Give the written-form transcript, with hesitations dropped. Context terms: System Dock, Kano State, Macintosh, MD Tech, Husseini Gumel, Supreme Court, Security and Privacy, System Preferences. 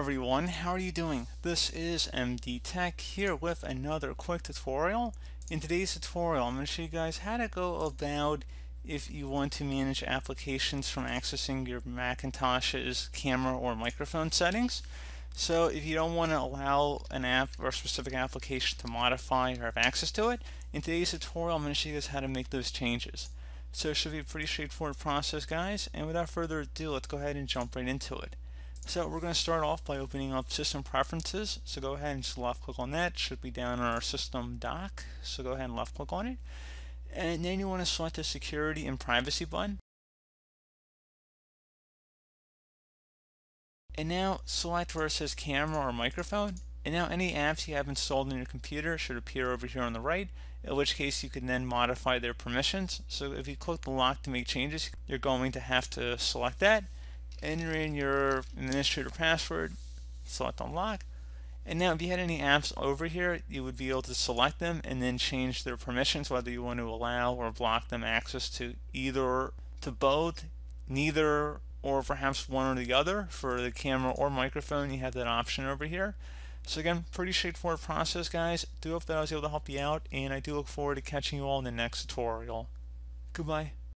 everyone, how are you doing? This is MD Tech here with another quick tutorial. In today's tutorial, I'm going to show you guys how to go about if you want to manage applications from accessing your Macintosh's camera or microphone settings. So if you don't want to allow an app or a specific application to modify or have access to it, in today's tutorial I'm going to show you guys how to make those changes. So it should be a pretty straightforward process, guys, and without further ado, let's go ahead and jump right into it. So we're going to start off by opening up System Preferences, so go ahead and just left click on that. It should be down on our System Dock, so go ahead and left click on it. And then you want to select the Security and Privacy button. And now select where it says camera or microphone, and now any apps you have installed on your computer should appear over here on the right, in which case you can then modify their permissions. So if you click the lock to make changes, you're going to have to select that, enter in your administrator password, select unlock, and now if you had any apps over here, you would be able to select them and then change their permissions, whether you want to allow or block them access to either, to both, neither, or perhaps one or the other. For the camera or microphone, you have that option over here. So again, pretty straightforward process, guys. Do hope that I was able to help you out, and I do look forward to catching you all in the next tutorial. Goodbye.